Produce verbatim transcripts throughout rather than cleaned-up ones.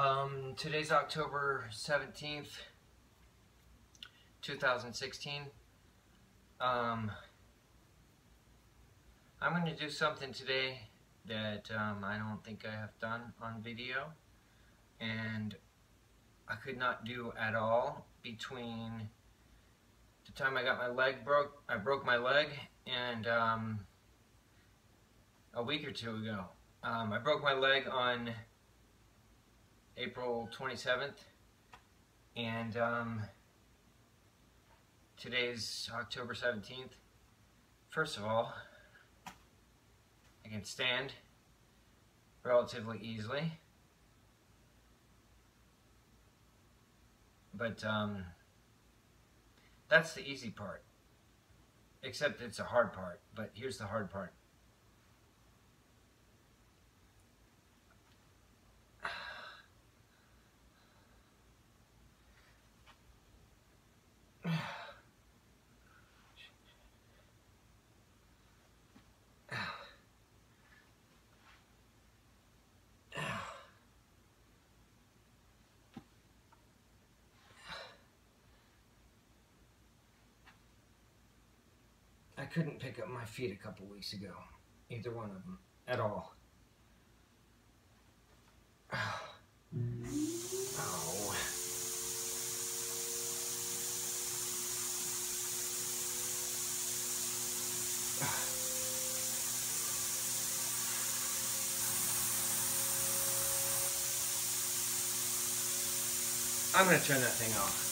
Um, today's October seventeenth, two thousand sixteen. Um, I'm going to do something today that um, I don't think I have done on video, and I could not do at all between the time I got my leg broke, I broke my leg, and um, a week or two ago. Um, I broke my leg on April twenty-seventh, and um, today's October seventeenth. First of all, I can stand relatively easily, but um, that's the easy part, except it's a hard part. But here's the hard part. I couldn't pick up my feet a couple weeks ago, either one of them, at all. Oh. I'm gonna turn that thing off.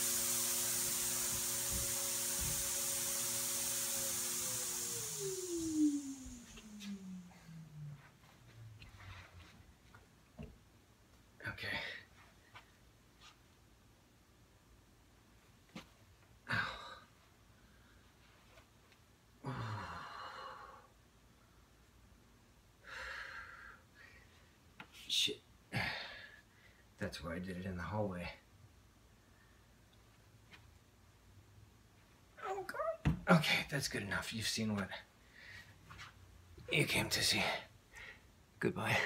Shit. That's why I did it in the hallway. Oh God. Okay, that's good enough. You've seen what you came to see. Goodbye.